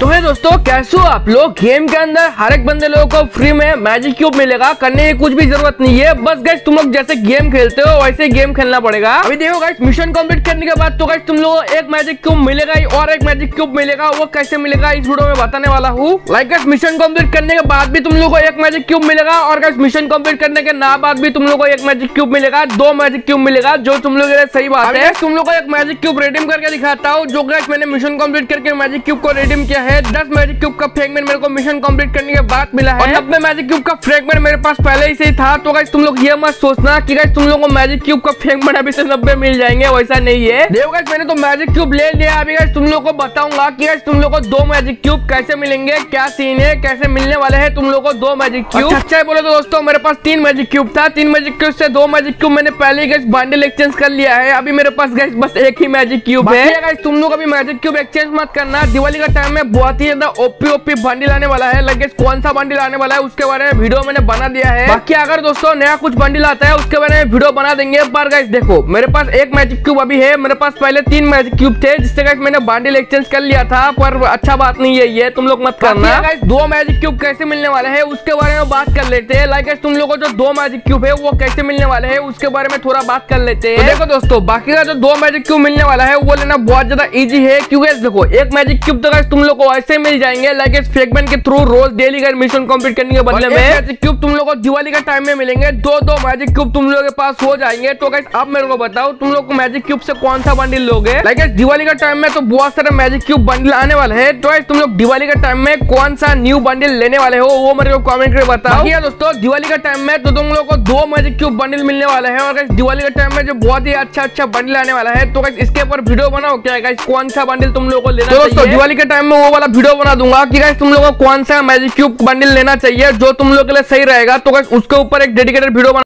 तो है दोस्तों, कैसे हो आप लोग। गेम के अंदर हर एक बंदे लोगों को फ्री में मैजिक क्यूब मिलेगा, करने की कुछ भी जरूरत नहीं है। बस गाइस तुम लोग जैसे गेम खेलते हो वैसे गेम खेलना पड़ेगा। अभी देखो गाइस, मिशन कंप्लीट करने के बाद तो गाइस तुम लोगों को एक मैजिक क्यूब मिलेगा और एक मैजिक क्यूब मिलेगा। वो कैसे मिलेगा इस वीडियो में बताने वाला हूँ। लाइक गाइस, मिशन कम्प्लीट करने के बाद भी तुम लोग को एक मैजिक क्यूब मिलेगा और गाइस मिशन कम्प्लीट करने के ना बाद भी तुम लोग को एक मैजिक क्यूब मिलेगा, दो मैजिक क्यूब मिलेगा, जो तुम लोग सही बात है। तुम लोग को एक मैजिक क्यूब रिडीम करके दिखाता हूँ। जो गाइस मैंने मिशन कम्प्लीट करके मैजिक क्यूब को रिडीम किया है। 10 मैजिक क्यूब का फ्रेगमेंट मेरे को मिशन कंप्लीट करने के बाद मिला है। 90 मैजिक क्यूब का फ्रेगमेंट मेरे पास पहले ही से था। तो गाइस तुम लोग ये मत सोचना कि गाइस तुम लोगों को मैजिक क्यूब का फ्रेगमेंट अभी से 90 मिल जाएंगे, वैसा नहीं है। देखो गाइस, मैंने तो मैजिक क्यूब ले लिया। अभी गाइस तुम लोग को बताऊंगा कि गाइस तुम लोग को दो मैजिक क्यूब कैसे मिलेंगे, क्या सीन है, कैसे मिलने वाले है तुम लोग को दो मैजिक क्यूब। अच्छा बोले तो दोस्तों, मेरे पास 3 मैजिक क्यूब था। 3 मैजिक क्यूब से 2 मैजिक क्यूब मैंने पहले ही गाइस बंडल एक्सचेंज कर लिया है। अभी मेरे पास गाइस बस एक ही मैजिक क्यूब है। गाइस तुम लोग अभी मैजिक क्यूब एक्सचेंज मत करना। दिवाली का टाइम में बहुत ही ज्यादा ओपी बंडल आने वाला है। लगेज कौन सा बंडल आने वाला है उसके बारे में वीडियो मैंने बना दिया है। बाकी अगर दोस्तों नया कुछ बंडल आता है उसके बारे में वीडियो बना देंगे। पर गाइस देखो, मेरे पास एक मैजिक क्यूब अभी है। मेरे पास पहले 3 मैजिक क्यूब थे जिससे गाइस मैंने बंडल एक्सचेंज कर लिया था। पर अच्छा बात नहीं है, ये तुम लोग मत करना। गाइस 2 मैजिक क्यूब कैसे मिलने वाले है उसके बारे में बात कर लेते हैं। लाइक गाइस तुम लोगों को जो 2 मैजिक क्यूब है वो कैसे मिलने वाले है उसके बारे में थोड़ा बात कर लेते हैं। देखो दोस्तों, बाकी का जो 2 मैजिक क्यूब मिलने वाला है वो लेना बहुत ज्यादा इजी है। क्योंकि देखो, एक मैजिक क्यूब तो गाइस तुम लोग को ऐसे मिल जाएंगे लाइक फ्रेगमेंट के थ्रू रोज डेली का मिशन कंप्लीट करने के बदले में। मैजिक क्यूब तुम लोगों को दिवाली का टाइम में मिलेंगे। 2-2 मैजिक क्यूब तुम लोगों के पास हो जाएंगे। तो गाइस अब मेरे को बताओ, तुम लोग मैजिक क्यूब से कौन सा बंडल लोगे। लाइक गाइस दिवाली का टाइम में तो बहुत सारे मैजिक क्यूब बंडल आने वाले है। तो गाइस तुम लोग दिवाली का टाइम में कौन सा न्यू बंडल लेने वाले हो वो मेरे को कमेंट करके बताओ। दोस्तों दिवाली का टाइम में तो तुम लोग को 2 मैजिक क्यूब बंडल मिलने वाले है। और गाइस दिवाली के टाइम में जो बहुत ही अच्छा अच्छा बंडल आने वाला है तो गाइस इसके ऊपर वीडियो बनाओ क्या गाइस कौन सा बंडल तुम लोग को लेना चाहिए। दोस्तों दिवाली के टाइम में वो वाला वीडियो बना दूंगा कि गाइस तुम लोगों को कौन सा मैजिक क्यूब बंडल लेना चाहिए जो तुम लोग के लिए सही रहेगा। तो गाइस उसके ऊपर एक डेडिकेटेड वीडियो